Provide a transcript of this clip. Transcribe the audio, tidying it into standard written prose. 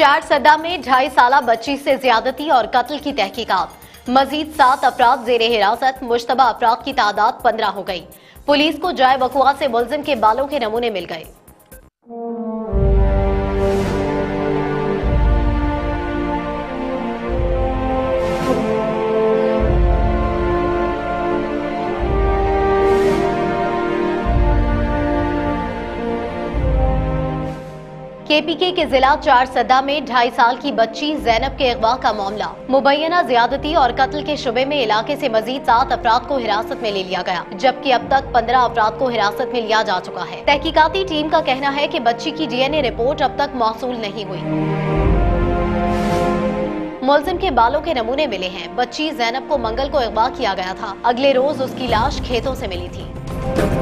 चारसद्दा में 2.5 साल बच्ची से ज्यादती और कत्ल की तहकीकात, मजीद 7 अपराध जेरे हिरासत, मुश्तबा अपराध की तादाद 15 हो गई। पुलिस को जाए वकूआ से मुलजिम के बालों के नमूने मिल गए। केपीके के जिला चारसद्दा में 2.5 साल की बच्ची जैनब के अगवा का मामला, मुबैना ज्यादती और कत्ल के शुबे में इलाके से मजीद 7 अफराद को हिरासत में ले लिया गया, जबकि अब तक 15 अफराद को हिरासत में लिया जा चुका है। तहकीकाती टीम का कहना है कि बच्ची की DNA रिपोर्ट अब तक मौसूल नहीं हुई। मुलजिम के बालों के नमूने मिले हैं। बच्ची जैनब को मंगल को अगवा किया गया था। अगले रोज उसकी लाश खेतों से मिली थी।